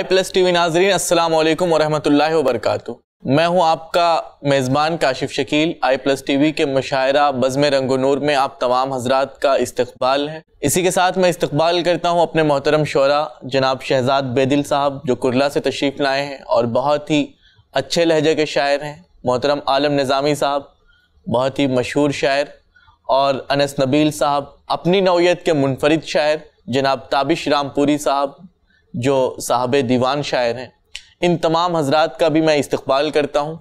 आई plus TV नाजरीन, अस्सलाम वालेकुम वरहमतुल्लाहि वबरकातुह। मैं हूं आपका मेज़बान Kashif Shakeel. I plus TV के मुशायरा बज़्म-ए-रंग-ओ-नूर में आप तमाम हजरात का इस्तकबाल है। इसी के साथ मैं इस्तकबाल करता हूं अपने मोहतरम शोरा जनाब शहजाद बेदिल साहब जो कुरला से तशरीफ़ लाए हैं और बहुत ही अच्छे लहजे के शायर हैं। मोहतरम आलम नज़ामी साहब बहुत ही मशहूर शायर और अनस नबील साहब अपनी नौयत के मुनफरिद शायर। जनाब ताबिश रामपूरी साहब जो साहबे दीवान शायर हैं। इन तमाम हजरात का भी मैं इस्तकबाल करता हूँ।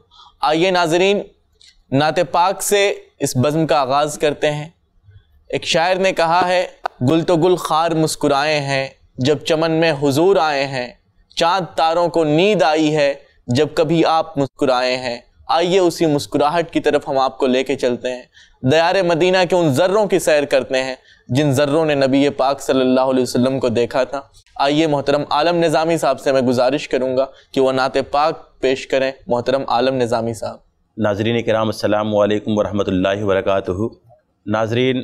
आइए नाजरीन, नाते पाक से इस बज़्म का आगाज़ करते हैं। एक शायर ने कहा है, गुल तो गुल खार मुस्कुराए हैं जब चमन में हुजूर आए हैं, चाँद तारों को नींद आई है जब कभी आप मुस्कुराए हैं। आइए उसी मुस्कुराहट की तरफ हम आपको लेके चलते हैं, दयारे मदीना के उन जर्रों की सैर करते हैं जिन जर्रों ने नबी पाक सल्लल्लाहु अलैहि वसल्लम को देखा था। आइए मोहतरम आलम नज़ामी साहब से मैं गुजारिश करूंगा कि वह नाते पाक पेश करें। मोहतरम आलम नज़ामी साहब। नाजरीन किराम अस्सलाम वालेकुम वरहमतुल्लाहि वबरकातुहू। नाजरीन,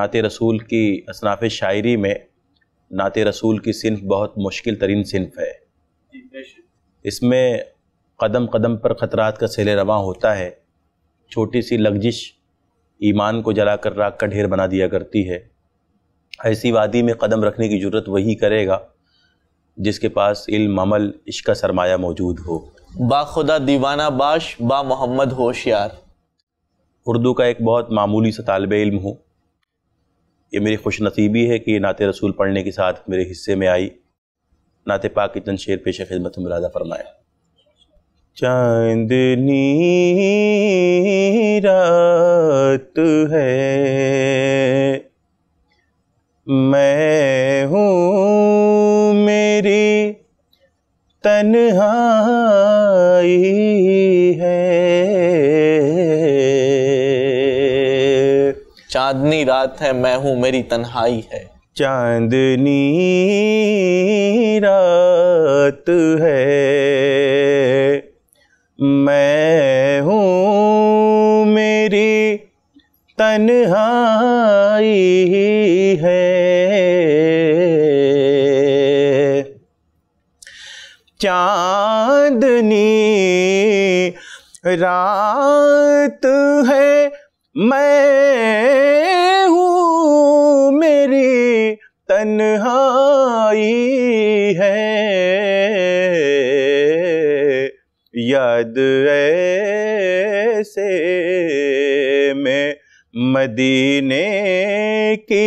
नाते रसूल की असनाफ़ शायरी में नाते रसूल की सिन्फ़ बहुत मुश्किल तरीन सिन्फ़ है। इसमें कदम कदम पर ख़तरात का सैल रवां होता है। छोटी सी लग्जिश ईमान को जलाकर राख का ढेर बना दिया करती है। ऐसी वादी में कदम रखने की ज़रूरत वही करेगा जिसके पास इल्म, अमल, इश्क़ का सरमाया मौजूद हो। बा खुदा दीवाना बाश, बा मोहम्मद होशियार। उर्दू का एक बहुत मामूली सा तालिबे इल्म हूँ। ये मेरी खुश नसीबी है कि नाते रसूल पढ़ने के साथ मेरे हिस्से में आई। नाते पाक के चंद शेर पेश खिदमत मुरादा फरमाएँ। चांदनी रात है, मैं हूँ मेरी तन्हाई है। चांदनी रात है, मैं हूँ मेरी तन्हाई है। चांदनी रात है, मैं हूँ मेरी तन्हाई है। चांदनी रात है, मैं हूँ मेरी तन्हाई है। याद ऐसे में मदीने की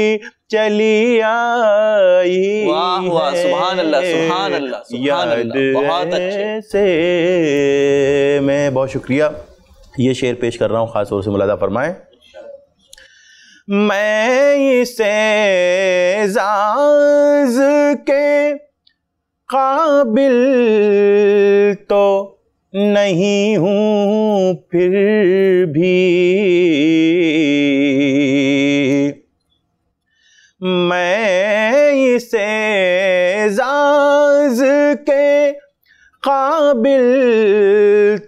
चली आई। वाह वाह, सुभान अल्लाह, सुभान अल्लाह, सुभान अल्लाह, बहुत अच्छे से। मैं बहुत शुक्रिया, ये शेर पेश कर रहा हूँ, ख़ास तौर से मुलादा फरमाएं। मैं इसे साज़ के काबिल तो नहीं हूँ फिर भी, मैं इसे साज़ के काबिल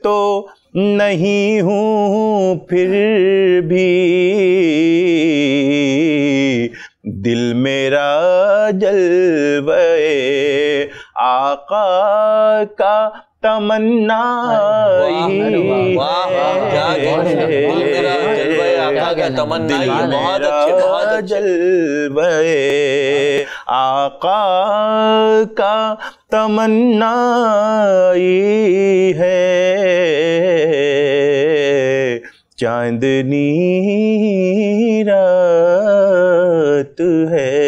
तो नहीं हूँ फिर भी। दिल मेरा जलवे आका का तमन्ना जलवे आका का तमन्ना है। चांदनी रात है,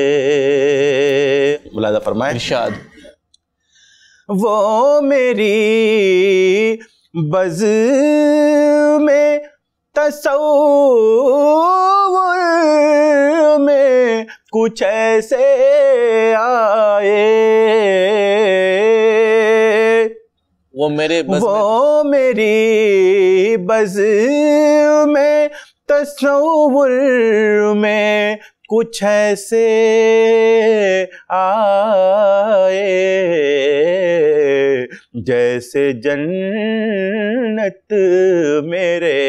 मुलादा फरमाए। इरशाद, वो मेरी बज़्म तसव्वुर में कुछ ऐसे आए। वो मेरी बज़्म तसव्वुर में कुछ ऐसे आए, जैसे जन्नत मेरे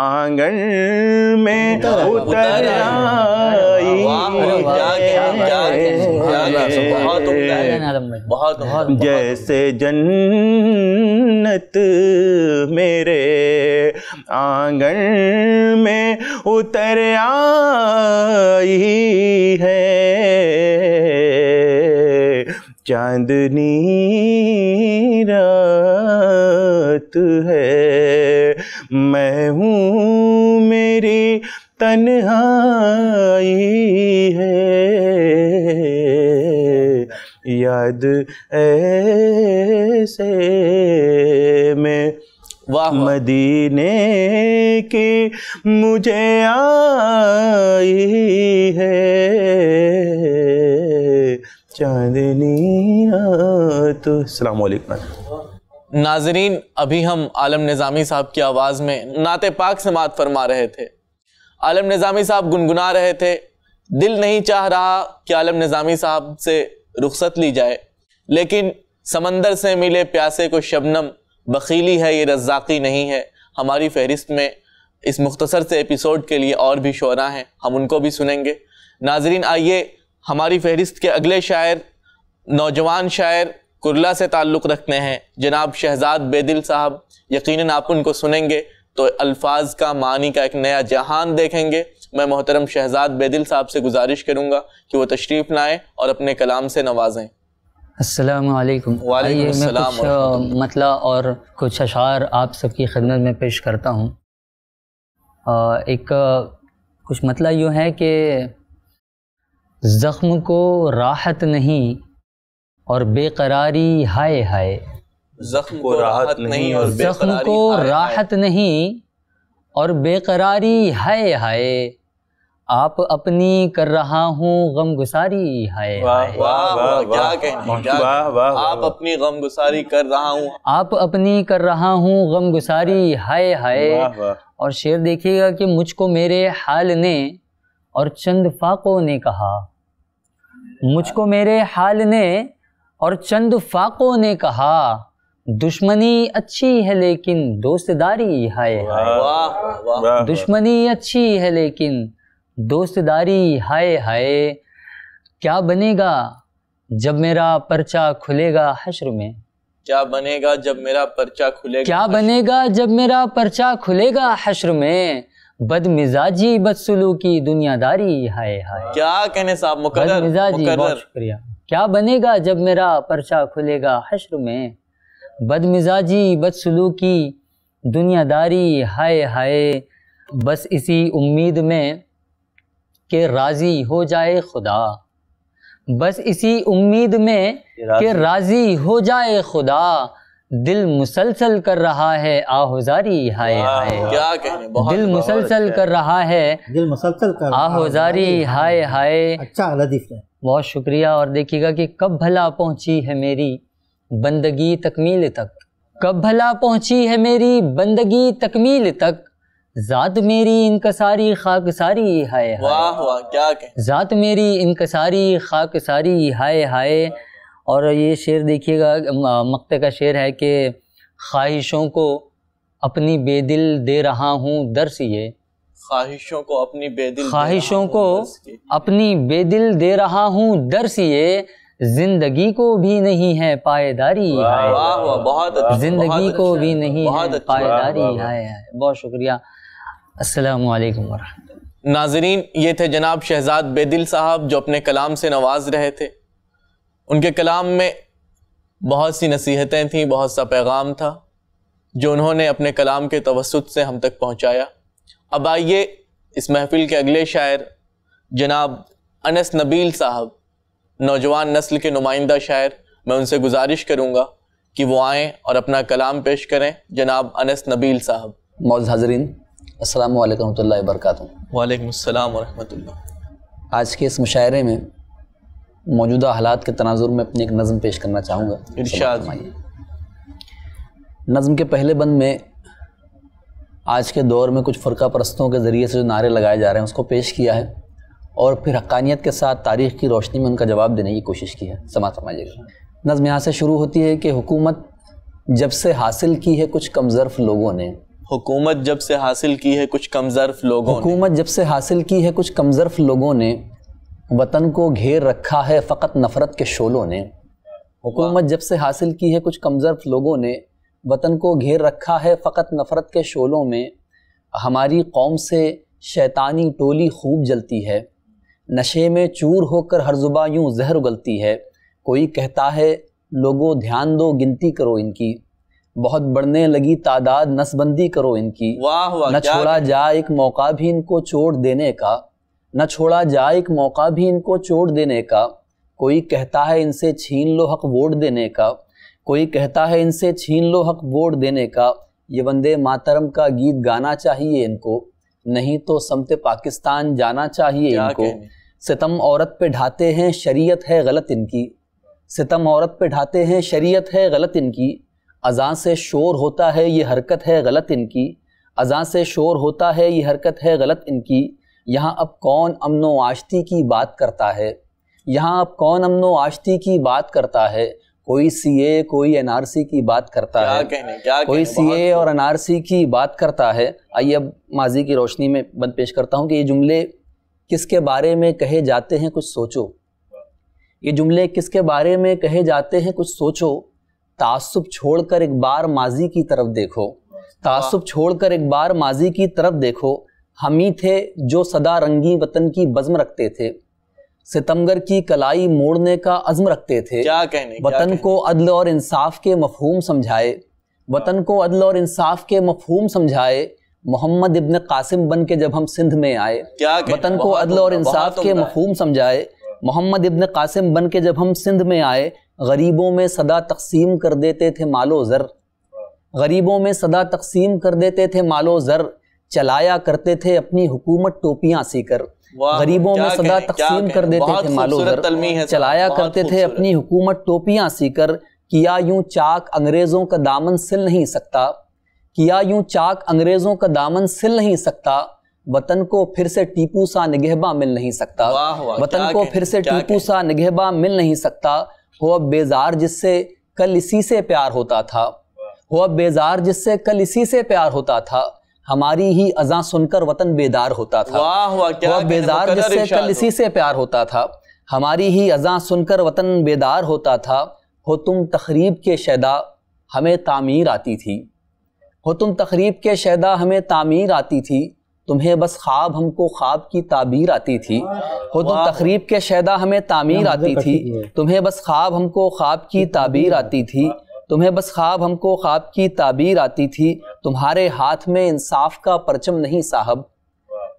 आंगन में उतर आई। बहुत बहुत जैसे जन्नत मेरे आंगन में उतर आई है चांदनी रात है, मैं हूँ मेरी तन्हाई है, याद ऐसे में वाह मदीने की मुझे आई है चांदनी रात। अस्सलाम वालेकुम नाजरीन, अभी हम आलम नज़ामी साहब की आवाज़ में नाते पाक समात फरमा रहे थे। आलम नज़ामी साहब गुनगुना रहे थे, दिल नहीं चाह रहा कि आलम नज़ामी साहब से रुखसत ली जाए, लेकिन समंदर से मिले प्यासे को शबनम, बखीली है ये रज़ाकी नहीं है। हमारी फहरिस्त में इस मुख्तसर से एपिसोड के लिए और भी शोरा हैं, हम उनको भी सुनेंगे। नाजरीन आइए हमारी फहरिस्त के अगले शायर, नौजवान शायर कुरला से ताल्लुक़ रखते हैं, जनाब शहजाद बेदिल साहब। यकीनन आप उनको सुनेंगे तो अल्फाज का मानी का एक नया जहान देखेंगे। मैं मोहतरम शहजाद बेदिल साहब से गुजारिश करूँगा कि वो तशरीफ़ लाएँ और अपने कलाम से नवाजें। अस्सलामु अलैकुम। वालेकुम अस्सलाम। कुछ मतला और कुछ अशार आप सबकी खिदमत में पेश करता हूँ। एक कुछ मतला यूँ है कि ज़ख्म को राहत नहीं और बेकरारी हाय हाय, ज़ख्म को राहत नहीं और ज़ख्म को राहत नहीं और बेकरारी हाय हाय, आप अपनी कर रहा हूँ गमगुसारी हाय। वाह वाह, क्या कहने, आप अपनी गमगुसारी कर रहा हूँ, आप अपनी कर रहा हूँ गमगुसारी हाय हाय। और शेर देखिएगा कि मुझको मेरे हाल ने और चंद फाकों ने कहा, मुझको मेरे हाल ने और चंद फाकों ने कहा, दुश्मनी अच्छी है लेकिन दोस्तदारी हाय हाय, दुश्मनी अच्छी है लेकिन दोस्तदारी हाय हाय, क्या बनेगा जब मेरा पर्चा खुलेगा हश्र में, क्या बनेगा जब मेरा पर्चा खुलेगा, क्या बनेगा जब मेरा पर्चा खुलेगा हश्र में, बदमिजाजी बदसलूकी दुनियादारी हाय हाय। क्या कहने साहब, मुकर्रर बदमिजाजी, बहुत शुक्रिया। क्या बनेगा जब मेरा पर्चा खुलेगा हश्र में, बदमिजाजी बदसलूकी दुनियादारी हाय हाय, बस इसी उम्मीद में कि राज़ी हो जाए खुदा, बस इसी उम्मीद में कि राज़ी हो जाए खुदा, दिल मुसलसल कर रहा है आहोजारी हाय हाय। क्या कहने, बहुत दिल मुसलसल कर रहा है, दिल मुसलसल कर आहोजारी हाय हाय। अच्छा लतीफ़ है, बहुत शुक्रिया। और देखिएगा कि कब भला पहुंची है मेरी बंदगी तकमील तक, कब भला पहुंची है मेरी बंदगी तकमील तक, ज़ात मेरी इनकसारी खाकसारी हाय हाय। वाह वाह, क्या कह, ज़ात मेरी इनकसारी खाकसारी हाय हाय। और ये शेर देखिएगा, मक्ते का शेर है कि ख्वाहिशों को अपनी बेदिल दे रहा हूँ दर्स ये, ख्वाहिशों को अपनी बेदिल, ख्वाहिशों को अपनी बेदिल दे रहा हूँ दर्स ये, जिंदगी को भी नहीं है पायदारी हाय, बहुत जिंदगी को भी नहीं है पायदारी हाय। बहुत शुक्रिया। अस्सलाम वालेकुम वरहमतुल्लाह। नाजरीन, ये थे जनाब शहजाद बेदिल साहब जो अपने कलाम से नवाज रहे थे। उनके कलाम में बहुत सी नसीहतें थीं, बहुत सा पैगाम था जो उन्होंने अपने कलाम के तवस्सुत से हम तक पहुँचाया। अब आइए इस महफिल के अगले शायर जनाब अनस नबील साहब, नौजवान नस्ल के नुमाइंदा शायर, मैं उनसे गुजारिश करूँगा कि वो आएँ और अपना कलाम पेश करें। जनाब अनस नबील साहब। मौजूद हाज़रीन, अस्सलामु अलैकुम वरहमतुल्लाहि वबरकातुहू। वालेकुम अस्सलाम वरहमतुल्लाह। आज के इस मुशायरे में मौजूदा हालात के तनाजुर में अपनी एक नज़म पेश करना चाहूँगा। इरशाद। नज़म के पहले बंद में आज के दौर में कुछ फ़ुरका परस्तों के ज़रिए से जो नारे लगाए जा रहे हैं उसको पेश किया है और फिर हक़ानियत के साथ तारीख़ की रोशनी में उनका जवाब देने की कोशिश की है। समाज समझिएगा। नज़म यहाँ से शुरू होती है कि हुकूमत जब से हासिल की है कुछ कमज़र्फ़ लोगों ने, हुकूमत जब से हासिल की है कुछ कमज़र्फ़ लोगों ने, हुकूमत जब से हासिल की है कुछ कमज़र्फ़ लोगों ने, वतन को घेर रखा है फ़कत नफ़रत के शोलों ने। हुकूमत जब से हासिल की है कुछ कमज़र्फ लोगों ने, वतन को घेर रखा है फ़कत नफ़रत के शोलों में। हमारी कौम से शैतानी टोली खूब जलती है, नशे में चूर होकर हर जुबा यूँ जहर उगलती है। कोई कहता है लोगों ध्यान दो, गिनती करो इनकी, बहुत बढ़ने लगी तादाद, नसबंदी करो इनकी। न छोड़ा जाए एक मौका भी इनको चोट देने का, न छोड़ा जाए एक मौका भी इनको चोट देने का। कोई कहता है इनसे छीन लो हक वोट देने का, कोई कहता है इनसे छीन लो हक वोट देने का। ये वंदे मातरम का गीत गाना चाहिए इनको, नहीं तो समते पाकिस्तान जाना चाहिए इनको। सितम औरत पे ढाते हैं, शरीयत है गलत इनकी, सितम औरत पे ढाते हैं, शरीयत है गलत इनकी। अजान से शोर होता है ये हरकत है गलत इनकी, अजान से शोर होता है ये हरकत है गलत इनकी। यहाँ अब कौन अमनो आश्ती की बात करता है, यहाँ अब कौन अमनो आश्ती की बात करता है। कोई सीए कोई एनआरसी की बात करता है, कोई सीए और एनआरसी की बात करता है। आइए अब माजी की रोशनी में बंद पेश करता हूँ कि ये जुमले किसके बारे में कहे जाते हैं, कुछ सोचो। ये जुमले किसके बारे में कहे जाते हैं, कुछ सोचो। तासुब छोड़कर एक बार माजी की तरफ देखो, तासुब छोड़कर एक बार माजी की तरफ देखो। हम ही थे जो सदा रंगी वतन की बज़्म रखते थे, सितमगर की कलाई मोड़ने का अज़्म रखते थे। वतन को अदल और इंसाफ के मफहूम समझाए, वतन को अदल और इंसाफ के मफहूम समझाए। मोहम्मद इबन कासिम बन के जब हम सिंध में आए, वतन को अदल और इंसाफ के मफहूम समझाए। मोहम्मद इबन कासिम बन के जब हम सिंध में आए। गरीबों में सदा तकसीम कर देते थे मालो ज़र, गरीबों में सदा तकसीम कर देते थे मालो ज़र। चलाया करते थे अपनी हुकूमत टोपियाँ सीकर, गरीबों में सदा तकसीम कर देते थे मालो ज़र। चलाया करते थे अपनी हुकूमत टोपियाँ सीकर। किया यूं चाक अंग्रेज़ों का दामन सिल नहीं सकता, किया यूं चाक अंग्रेज़ों का दामन सिल नहीं सकता। वतन को फिर से टीपू सा निगहबा मिल नहीं सकता, वतन को फिर से टीपू सा निगहबा मिल नहीं सकता। हो अब बेजार जिससे कल इसी से प्यार होता था, हो अब बेजार जिससे कल इसी से प्यार होता था। हमारी ही अजां सुनकर वतन बेदार होता था, वह बेदार जिससे कल इसी से प्यार होता था। हमारी ही अजां सुनकर वतन बेदार होता था। हो तुम तखरीब के शैदा हमें तामीर आती थी, हो तुम तखरीब के शैदा हमें तामीर आती थी। तुम्हें बस ख्वाब हमको ख्वाब की ताबीर आती थी, हो तुम तखरीब के शैदा हमें तामीर आती थी। तुम्हें बस ख्वाब हमको ख्वाब की ताबीर आती थी, तुम्हें बस ख्वाब हमको ख्वाब की ताबीर आती थी। तुम्हारे हाथ में इंसाफ का परचम नहीं साहब,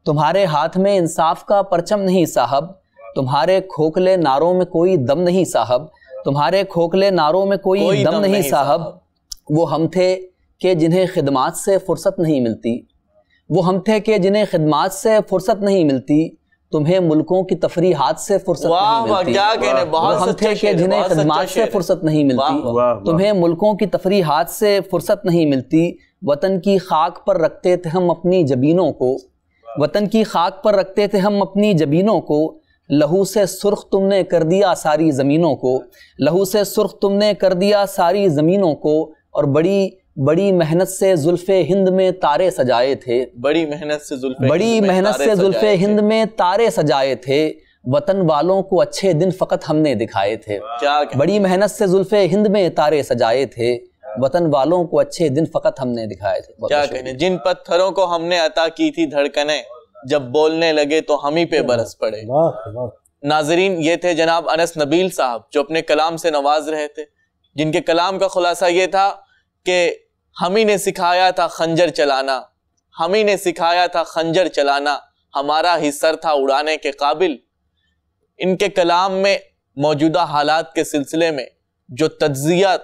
तुम्हारे हाथ में इंसाफ का परचम नहीं साहब। तुम्हारे खोखले नारों में कोई दम नहीं साहब, तुम्हारे खोखले नारों में कोई दम नहीं साहब। वो हम थे कि जिन्हें खिदमात से फुर्सत नहीं मिलती, वो हम थे कि जिन्हें खिदमात से फुर्सत नहीं मिलती। तुम्हें मुल्कों की तफरीहात से फुर्सत नहीं मिलती, हम थे कि जिन्हें खिदमात से फुर्सत नहीं मिलती। तुम्हें मुल्कों की तफरीहात से फुर्सत नहीं मिलती। वतन की खाक पर रखते थे हम अपनी जबीनों को, वतन की खाक पर रखते थे हम अपनी जबीनों को। लहू से सुर्ख तुमने कर दिया सारी ज़मीनों को, लहू से सुर्ख तुमने कर दिया सारी ज़मीनों को। और बड़ी बड़ी मेहनत से जुल्फे हिंद में तारे सजाए थे, बड़ी मेहनत से जुल्फे, बड़ी मेहनत से जुल्फे हिंद में तारे सजाए थे। वतन वालों को अच्छे दिन फ़कत हमने दिखाए थे, बड़ी मेहनत से जुल्फे हिंद में तारे सजाए थे। वतन वालों को अच्छे दिन फ़कत हमने दिखाए थे। क्या कहने, जिन पत्थरों को हमने अता की थी धड़कने, जब बोलने लगे तो हम ही पे बरस पड़े। नाजरीन, ये थे जनाब अनस नबील साहब जो अपने कलाम से नवाज रहे थे, जिनके कलाम का खुलासा ये था कि हम ही ने सिखाया था खंजर चलाना, हम ही ने सिखाया था खंजर चलाना, हमारा ही सर था उड़ाने के काबिल। इनके कलाम में मौजूदा हालात के सिलसिले में जो तज्जिया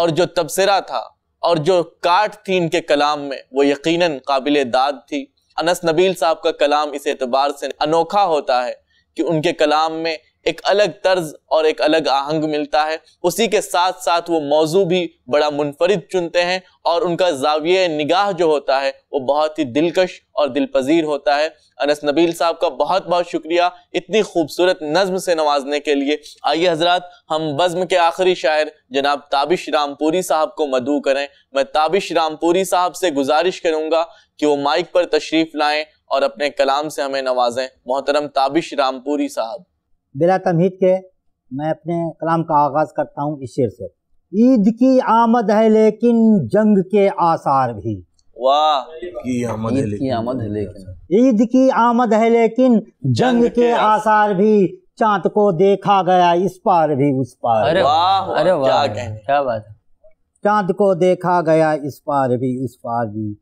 और जो तबसरा था और जो काट थी इनके कलाम में, वो यकीनन काबिल दाद थी। अनस नबील साहब का कलाम इस एतबार से अनोखा होता है कि उनके कलाम में एक अलग तर्ज और एक अलग आहंग मिलता है, उसी के साथ साथ वो मौजू भी बड़ा मुनफरिद चुनते हैं और उनका जाविये निगाह जो होता है वो बहुत ही दिलकश और दिलपजीर होता है। अनस नबील साहब का बहुत बहुत शुक्रिया इतनी खूबसूरत नज़्म से नवाजने के लिए। आइए हजरात, हम बज़्म के आखिरी शायर जनाब ताबिश रामपूरी साहब को मदू करें। मैं ताबिश रामपूरी साहब से गुजारिश करूँगा कि वो माइक पर तशरीफ़ लाएँ और अपने कलाम से हमें नवाजें। मोहतरम ताबिश रामपूरी साहब। बिला तमहीद के मैं अपने कलाम का आगाज़ करता हूँ इस शेर से। ईद की आमद है लेकिन जंग के आसार भी। वाह, ईद की आमद है लेकिन जंग के आसार भी, चांद को देखा गया इस पार भी उस पार। अरे वाह, अरे वाह, क्या बात है। चांद को देखा गया इस पार भी उस पार भी,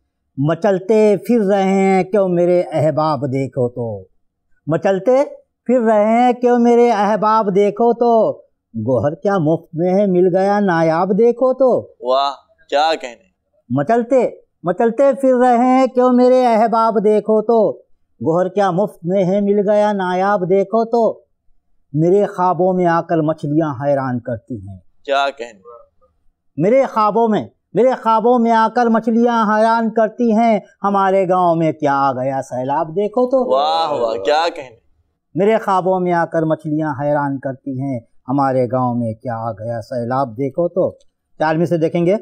मचलते फिर रहे हैं क्यों मेरे अहबाब देखो तो। मचलते फिर रहे हैं क्यों मेरे अहबाब देखो तो, गोहर क्या मुफ्त में है मिल गया नायाब देखो तो। वाह, क्या कहने। मचलते मचलते फिर रहे हैं क्यों मेरे अहबाब देखो तो, गोहर क्या मुफ्त में है मिल गया नायाब देखो तो, मेरे ख्वाबों में आकर मछलियां हैरान करती हैं। क्या कहने। मेरे ख्वाबों में आकर मछलियां हैरान करती हैं, हमारे गांव में क्या आ गया सैलाब देखो तो। वाह वाह, क्या कहने। मेरे ख्वाबों में आकर मछलियां हैरान करती हैं, हमारे गांव में क्या आ गया सैलाब देखो तो। चारवीं से देखेंगे,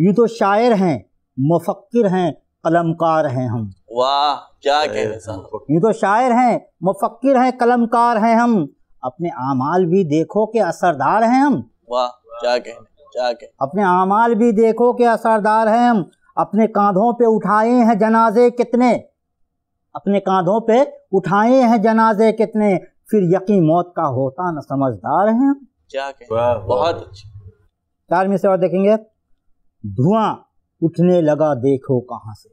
यूँ तो शायर हैं मुफक्किर हैं कलमकार हैं हम। वाह, क्या कहने। यूँ तो शायर हैं मुफक्किर हैं कलमकार हैं हम, अपने आमाल भी देखो के असरदार हैं हम। वाह, क्या कहने, क्या कहने। अपने आमाल भी देखो के असरदार हैं हम, अपने कांधों पे उठाए हैं जनाजे कितने। अपने कांधों पे उठाए हैं जनाजे कितने, फिर यकीन मौत का होता न समझदार हैं हम। क्या कहने, बहुत अच्छा। चार में से और देखेंगे, धुआं उठने लगा देखो कहाँ से।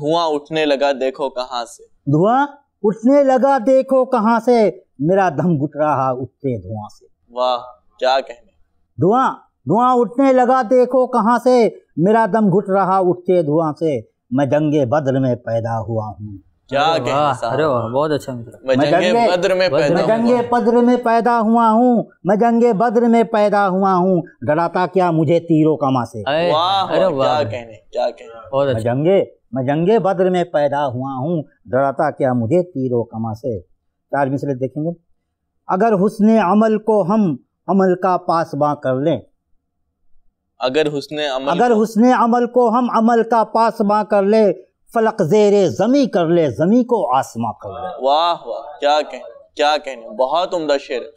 धुआं उठने लगा देखो कहाँ से। धुआं उठने लगा देखो कहाँ से, मेरा दम घुट रहा उठते धुआं से। वाह, क्या कहने। धुआं उठने लगा देखो कहाँ से, मेरा दम घुट रहा उठते धुआं से, मैं जंगे बद्र में पैदा हुआ हूँ। क्या कहने, बहुत अच्छा। मैं जंगे बद्र में पैदा हुआ हूँ, डराता क्या मुझे तीरों का मां से। मैं जंगे बद्र में पैदा हुआ हूँ, डराता क्या मुझे तीरों का मां से। चार मिसरे देखेंगे, अगर हुस्ने अमल को हम अमल का पासबां कर लें। अगर हुस्ने अमल को हम अमल का पासबां कर ले, फलक जेरे जमी कर ले जमी को आसमां कर ले। वाह वाह, क्या कहने, क्या कहने, बहुत उम्दा शेर।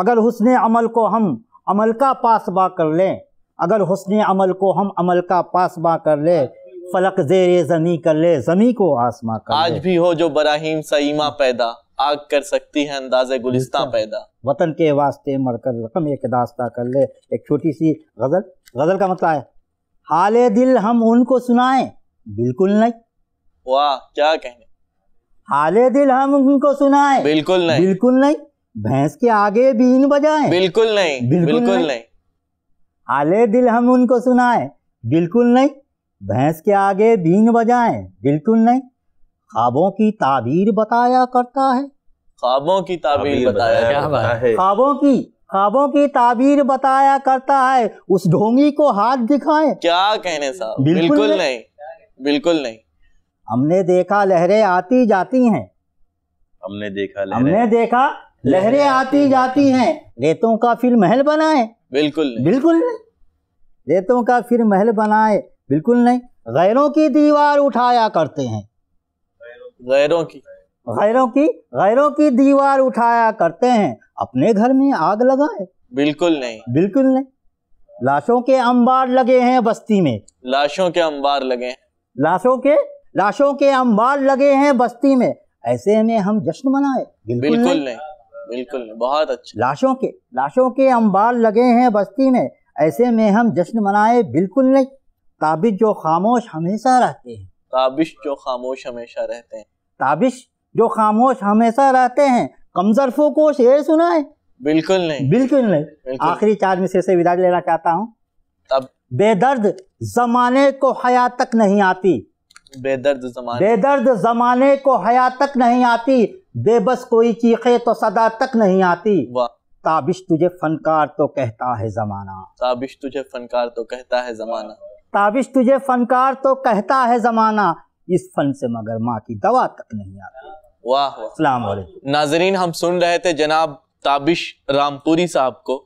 अगर हुस्ने अमल को हम अमल का पासबां कर ले, अगर हुस्ने अमल को हम अमल का पासबां कर ले, फलक जेरे जमी कर ले जमी को आसमां कर ले। आज भी हो जो बराहीम सईमा पैदा, आग कर सकती है अंदाजे गुलिस्तां पैदा। वतन के वास्ते मरकर रकम एक दास्तां कर ले। एक छोटी सी गजल का मतलब है, हाले दिल हम उनको सुनाएं बिल्कुल नहीं। वाह, क्या कहने। हाले दिल हम उनको सुनाएं बिल्कुल नहीं, बिल्कुल नहीं। भैंस के आगे बीन बजाएं बिल्कुल नहीं, बिल्कुल नहीं। हाले दिल हम उनको सुनाएं बिल्कुल नहीं, भैंस के आगे बीन बजाएं बिल्कुल नहीं। ख्वाबों की ताबीर बताया करता है। ख्वाबों की ताबीर बताया करता है, उस ढोंगी को हाथ दिखाएं। क्या कहने साहब, बिल्कुल नहीं, बिल्कुल नहीं। हमने देखा लहरें आती जाती हैं। हमने देखा लहरें आती जाती हैं, रेतों का फिर महल बनाए बिल्कुल नहीं, बिल्कुल नहीं। रेतों का फिर महल बनाए बिल्कुल नहीं। गैरों की दीवार उठाया करते हैं। गैरों की दीवार उठाया करते हैं, अपने घर में आग लगाए बिल्कुल नहीं, बिल्कुल नहीं। लाशों के अंबार लगे हैं बस्ती में, ऐसे में हम जश्न मनाए बिल्कुल नहीं। बहुत अच्छा। लाशों के अंबार लगे हैं बस्ती में, ऐसे में हम जश्न मनाए बिल्कुल नहीं। ताबिश जो खामोश हमेशा रहते हैं, कमजरफों को शेर सुनाए बिल्कुल नहीं। आखिरी चार मिसरे से विदा लेना चाहता हूँ। बेदर्द जमाने को हया तक नहीं आती। बेबस कोई चीखे तो सदा तक नहीं आती। ताबिश तुझे फनकार तो कहता है ज़माना, इस फन से मगर माँ की दवा तक नहीं आती। वाह सलाम अलैकुम। नाजरीन, हम सुन रहे थे जनाब ताबिश रामपूरी साहब को,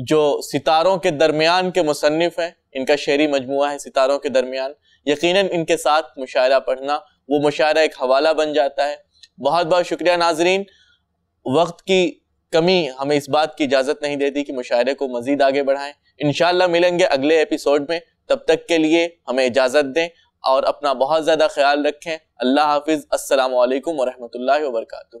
जो सितारों के दरमियान के मुसन्निफ हैं। इनका शेरी मजमुआ है सितारों के दरमियान। यकीनन इनके साथ मुशायरा पढ़ना, वो मुशायरा एक हवाला बन जाता है। बहुत बहुत शुक्रिया नाजरीन। वक्त की कमी हमें इस बात की इजाज़त नहीं देती कि मुशायरे को मज़ीद आगे बढ़ाएं। इंशाल्लाह मिलेंगे अगले एपिसोड में, तब तक के लिए हमें इजाज़त दें और अपना बहुत ज़्यादा ख्याल रखें। अल्लाह हाफिज़। अस्सलामु अलैकुम वरहमतुल्लाहि वबरकातुह।